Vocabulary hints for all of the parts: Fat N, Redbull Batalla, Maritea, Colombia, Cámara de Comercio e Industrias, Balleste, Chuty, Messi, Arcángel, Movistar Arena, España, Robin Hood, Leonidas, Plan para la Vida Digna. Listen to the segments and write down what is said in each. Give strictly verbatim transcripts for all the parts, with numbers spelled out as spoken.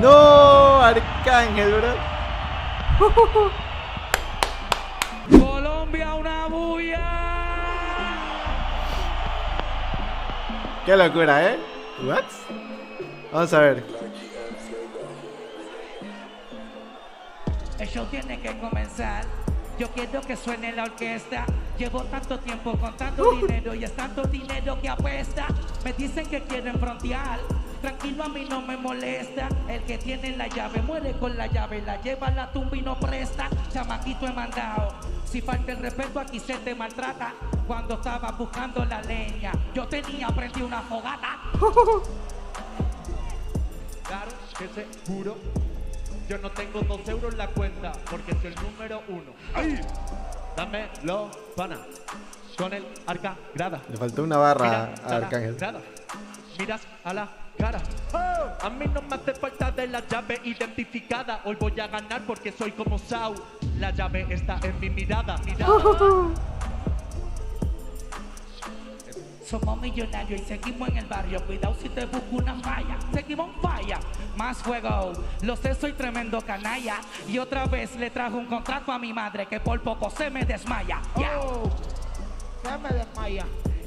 No, Arcángel, ¿verdad? Uh, uh, uh. Colombia, una bulla. Qué locura, ¿eh? What? Vamos a ver. El show tiene que comenzar. Yo quiero que suene la orquesta. Llevo tanto tiempo con tanto dinero y es tanto dinero que apuesta. Me dicen que quieren frontear. Tranquilo, a mí no me molesta. El que tiene la llave muere con la llave. La lleva a la tumba y no presta. Chamaquito he mandado. Si falta el respeto aquí se te maltrata. Cuando estaba buscando la leña, yo tenía prendí una fogata. Claro que seguro. Yo no tengo dos euros en la cuenta porque soy el número uno. ¡Ay! Dámelo, pana. Con el arca grada. Le faltó una barra a Arcángel. Miras a la cara. ¡Oh! A mí no me hace falta de la llave identificada. Hoy voy a ganar porque soy como Sau. La llave está en mi mirada. mirada. Somos millonarios y seguimos en el barrio. Cuidado si te busco una falla. Seguimos falla. Más fuego. Lo sé, soy tremendo canalla. Y otra vez le trajo un contrato a mi madre que por poco se me desmaya. Yeah. Oh, se me desmaya.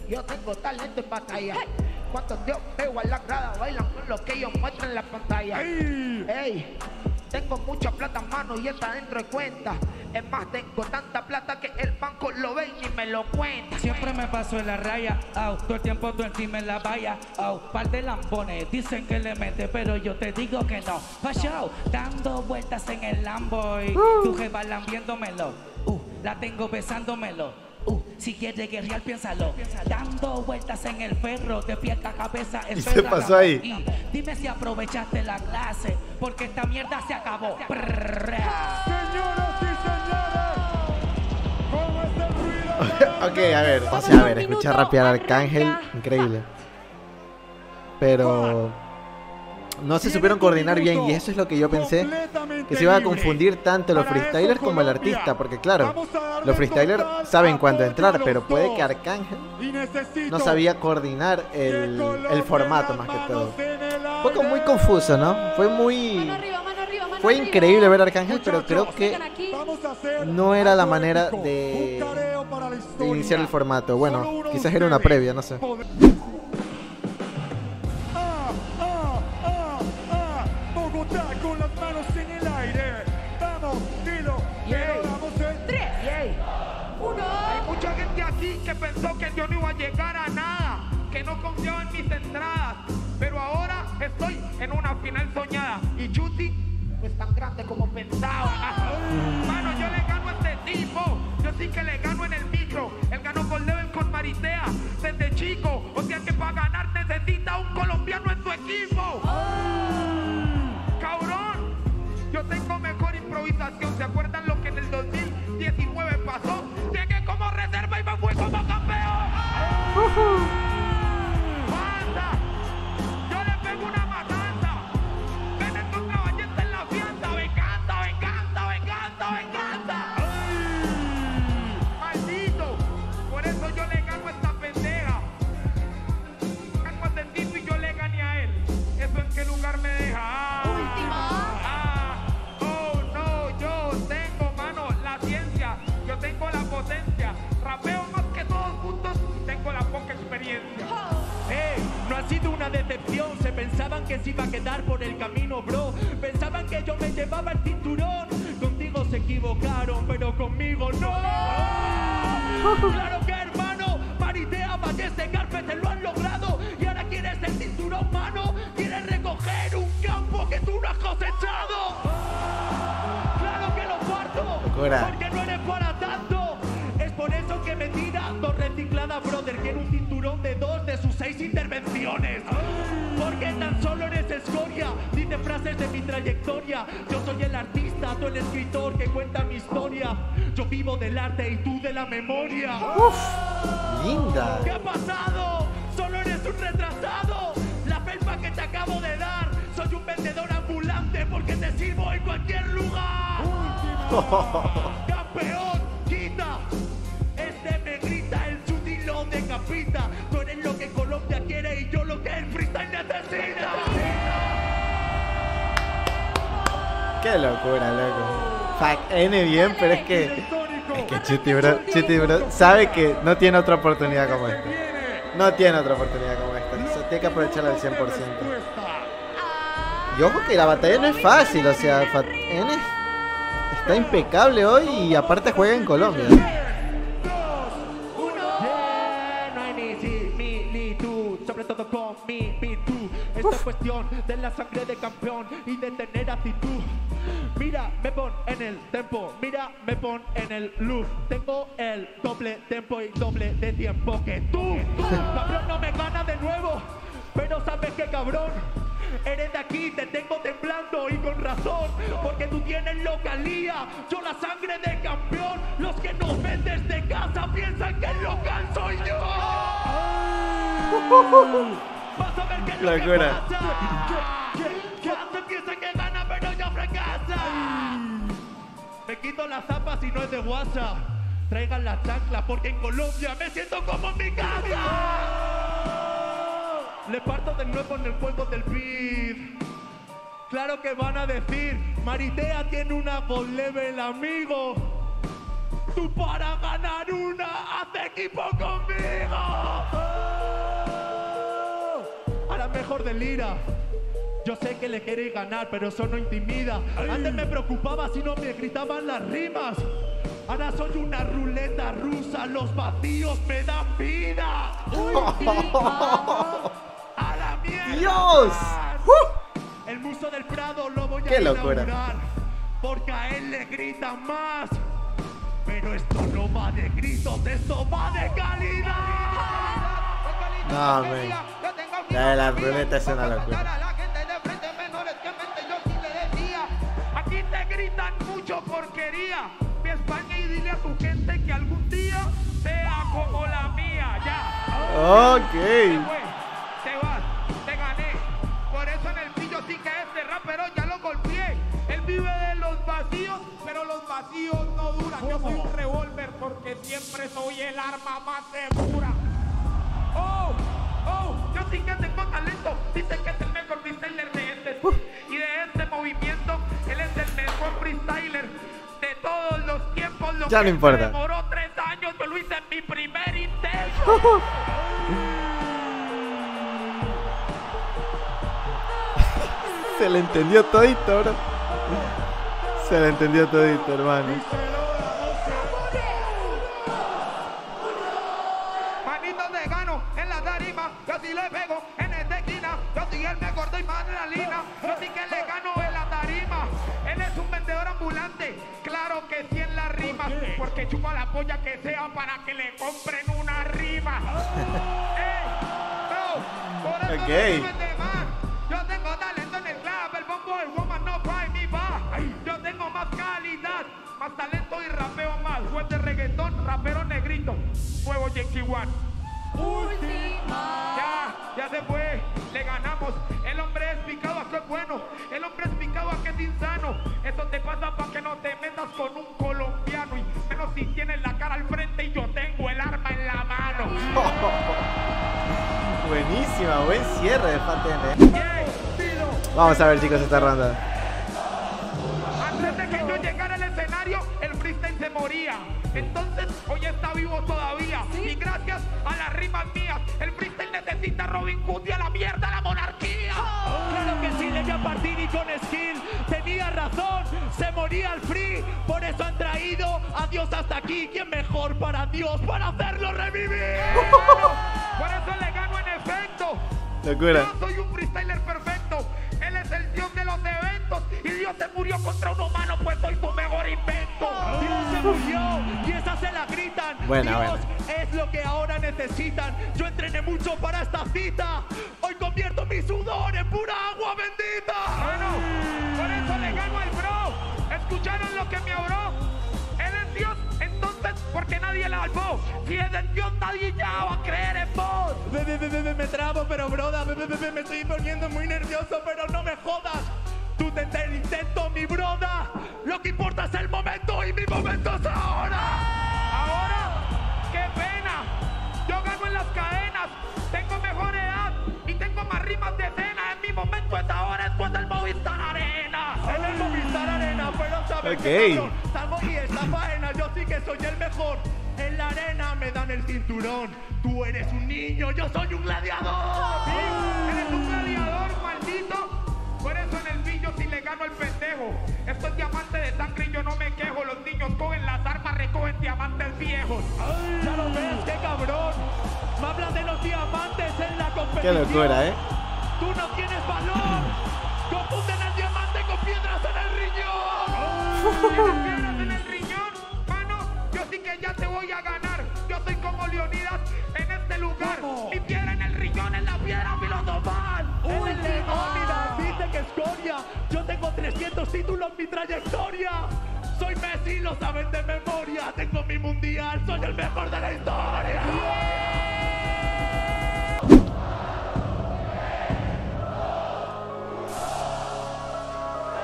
Yo tengo talento en batalla. Hey. Cuando yo veo a la grada bailan con lo que ellos muestran en la pantalla. Hey. Hey. Tengo mucha plata en mano y está dentro de cuenta. Es más, tengo tanta plata que el banco lo ve y me lo cuenta. Siempre me paso en la raya, au, todo el tiempo tú encima en la valla, au, par de lambones, dicen que le mete, pero yo te digo que no. Pachao, dando vueltas en el Lambo y uh. tu jeva lambiéndomelo, uh, la tengo besándomelo. Uh, si quieres guerrear, piénsalo. Dando vueltas en el ferro, de pierna a cabeza. ¿Y se pasó ahí? Y dime si aprovechaste la clase, porque esta mierda se acabó. Señoras y señores, ¿cómo está el ruido? Ok, a ver, o sea, a ver, escuchar rapear al Arcángel, increíble. Pero no se supieron coordinar bien, y eso es lo que yo pensé, que se iban a confundir tanto los freestylers como el artista, porque claro, los freestylers saben cuándo entrar, pero puede que Arcángel no sabía coordinar el, el formato más que todo. Fue como muy confuso, ¿no? Fue muy... Fue increíble ver a Arcángel, pero creo que no era la manera de, de iniciar el formato. Bueno, quizás era una previa, no sé. Pensó que yo no iba a llegar a nada, que no confiaba en mis entradas, pero ahora estoy en una final soñada y Chuty no es tan grande como pensaba. Mano, yo le gano a este tipo, yo sí que le gano en el micro, él ganó con Level con Maritea desde chico, o sea que para ganar necesita un colombiano en su equipo. Cabrón, yo tengo mejor improvisación, ¿se acuerdan lo que en el dos mil diecinueve pasó? Llegué como reserva y me fui como campeón. ¡Banda! Yo le pego una matanza. Ven con una ballesta en la fiesta. Venganza, venganza, venganza, venganza. Maldito. Por eso yo le gano a esta pendeja. Gano a este tipo y yo le gané a él. ¿Eso en qué lugar me deja? Tengo la potencia, rapeo más que todos juntos, tengo la poca experiencia. Hey, no ha sido una decepción, se pensaban que se iba a quedar por el camino, bro. Pensaban que yo me llevaba el cinturón, contigo se equivocaron, pero conmigo no. Claro que hermano, Maritea, Balleste, Carpe, te lo han logrado, y ahora quieres el cinturón, mano, quieres recoger un campo que tú no has cosechado. Claro que lo parto, porque no eres para reciclada, brother, tiene un cinturón de dos de sus seis intervenciones. Porque tan solo eres escoria, dice frases de mi trayectoria. Yo soy el artista, tú el escritor que cuenta mi historia. Yo vivo del arte y tú de la memoria. Uf, linda. ¿Qué ha pasado? Solo eres un retrasado. La felpa que te acabo de dar. Soy un vendedor ambulante porque te sirvo en cualquier lugar. Última. Campeón, quita. Este me grita, el Chuty lo decapita. Tú eres lo que Colombia quiere y yo lo que el freestyle necesita. Qué locura, loco. Fat N bien, pero es que... Es que Chuty, bro, Chuty, bro, sabe que no tiene otra oportunidad como esta. No tiene otra oportunidad como esta. O sea, tiene que aprovecharla al cien por ciento. Y ojo que la batalla no es fácil, o sea, Fat N está impecable hoy y aparte juega en Colombia. Esta cuestión de la sangre de campeón y de tener actitud. Mira, me pon en el tempo, mira, me pon en el luz. Tengo el doble tempo y doble de tiempo que tú. Cabrón, no me gana de nuevo, pero sabes que cabrón, eres de aquí, te tengo temblando y con razón, porque tú tienes localía, yo la sangre de campeón. Los que nos ven desde casa piensan que el local soy yo. ¡Oh! Vas a ver que locura. Lo que pasa. Ya se piensa que gana, pero ya fracasa. Me quito las zapas si no es de guasa. Traigan las chanclas porque en Colombia me siento como en mi casa. Le parto de nuevo en el juego del beat. Claro que van a decir, Maritea tiene una voz level, amigo. Tú para ganar una, haz equipo conmigo. Mejor de lira, yo sé que le quiere ganar, pero eso no intimida. Antes me preocupaba si no me gritaban las rimas. Ahora soy una ruleta rusa, los vacíos me dan vida. Uy, a la mierda. Dios. Uh. El muso del Prado lo voy a Qué inaugurar locura. Porque a él le gritan más. Pero esto no va de gritos, esto va de calidad. No, man. La de la ruleta es una locura. Aquí te gritan mucho porquería de España y dile a tu gente que algún día sea como la mía. Ya. Ok. Te vas, te gané. Por eso en el pillo sí que este rapero ya lo golpeé. Él vive de los vacíos, pero los vacíos no duran. Yo soy un revólver porque siempre soy el arma más segura. Oh, oh, yo sí que tengo talento. Dicen que es el mejor freestyler de este uh. y de este movimiento. Él es el mejor freestyler de todos los tiempos. Lo ya que no importa. Demoró tres años, yo lo hice en mi primer intento. Uh. Se le entendió todito, bro. Se le entendió todito, hermano. Porque chupa la polla que sea para que le compren una rima. ¡Eh! ¡No! ¡Por eso no de más! Yo tengo talento en el club, el bombo, el woman, no buy me back. Yo tengo más calidad, más talento y rapeo más. Juez de reggaetón, rapero negrito, nuevo Yankee One. ¡Última! ¡Ya! ¡Ya se fue! ¡Le ganamos! El hombre es picado, a que es bueno. El hombre es picado, a que es insano. Eso te pasa para que no te metas con un colombiano. Y menos si tienes la cara al frente y yo tengo el arma en la mano. Oh, buenísima, buen cierre de Fat N. Vamos a ver, chicos, esta ronda. Antes de que yo llegara al escenario, el freestyle se moría. Entonces, hoy está vivo todavía. Y gracias a las rimas mías, el freestyle necesita Robin Hood y a la mierda la monarquía. Oh, claro que sí, le voy a partir y con skill. Tenía razón, se moría el free. Por eso han traído a Dios hasta aquí. ¿Quién mejor para Dios para hacerlo revivir? Por eso le gano en efecto. Locura. Yo soy un freestyler perfecto. Él es el Dios de los eventos. Y Dios se murió contra un humano, pues soy tu mejor invento. Oh, Dios se murió. Se la gritan, buena, Dios buena. Es lo que ahora necesitan. Yo entrené mucho para esta cita. Hoy convierto mi sudor en pura agua bendita. Bueno, por eso le gano al bro. ¿Escucharon lo que me habló? Él es Dios, entonces, porque nadie la salvó. Si es de Dios, nadie ya va a creer en vos. Bebe, bebe, bebe, me trabo, pero broda, bebe, bebe, me estoy poniendo muy nervioso, pero no me jodas. Tú te el intento, mi broda. Lo que importa es el momento y mi momento es ahora. Cadenas, tengo mejor edad y tengo más rimas de cena. En mi momento, esta hora es cuando el Movistar Arena. En el Movistar Arena. Ok. Salgo y es la faena, yo sí que soy el mejor. En la arena me dan el cinturón. Tú eres un niño, yo soy un gladiador. ¿Sí? Eres un gladiador, maldito. Por eso en el pillo si le gano el pendejo. Esto es diamante de sangre y yo no me quejo. Los niños cogen las armas, recogen diamantes viejos. Ay, ya lo ves, qué cabrón. Me hablas de los diamantes en la competición. Qué locura, ¿eh? Tú no tienes valor. Confunden el diamante con piedras en el riñón. ¿Tienes piedras en el riñón? Mano, yo sí que ya te voy a ganar. Yo soy como Leonidas en este lugar. ¿Cómo? Mi piedra en el riñón es la piedra filosofal. ¡Uy, el Leonidas! Dice que escoria. Yo tengo trescientos títulos en mi trayectoria. Soy Messi, lo saben de memoria. Tengo mi mundial, soy el mejor de la historia. Yeah.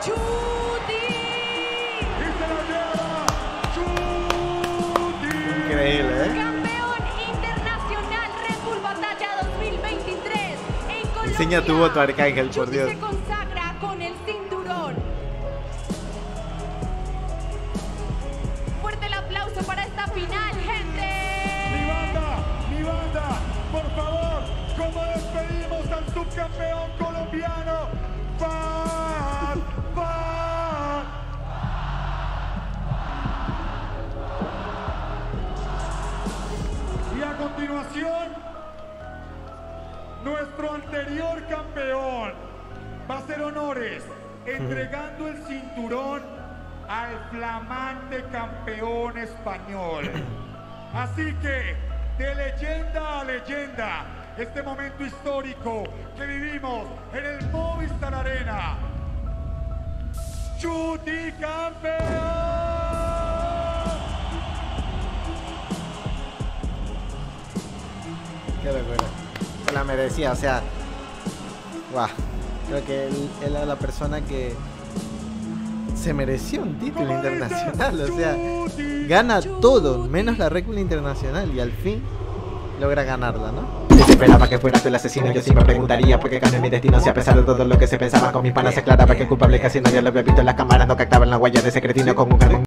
¡Chuty! ¡Y se lo lleva! ¡Chuty! Increíble, ¿eh? Campeón internacional Red Bull Batalla dos mil veintitrés en Colombia. Enseña tu voto, Arcángel, por Chuty Dios. Se consagra con el cinturón. Fuerte el aplauso para esta final, gente. Mi banda, mi banda, por favor, ¿cómo despedimos al subcampeón colombiano? ¡Fat! ¡Fat! Y a continuación, nuestro anterior campeón va a hacer honores entregando el cinturón al flamante campeón español. Así que, de leyenda a leyenda, este momento histórico que vivimos en el Movistar Arena. ¡Chuty campeón! Qué locura. Se la merecía, o sea. Wow. Creo que él, él era la persona que se mereció un título internacional. O sea, gana todo, menos la Red Bull internacional. Y al fin logra ganarla, ¿no? Esperaba que fueras el asesino, yo sí me preguntaría por qué cambié mi destino, si a pesar de todo lo que se pensaba con mis panas se aclaraba que el culpable casi nadie lo había visto en las cámaras, no captaban la huella de ese cretino con un cargón.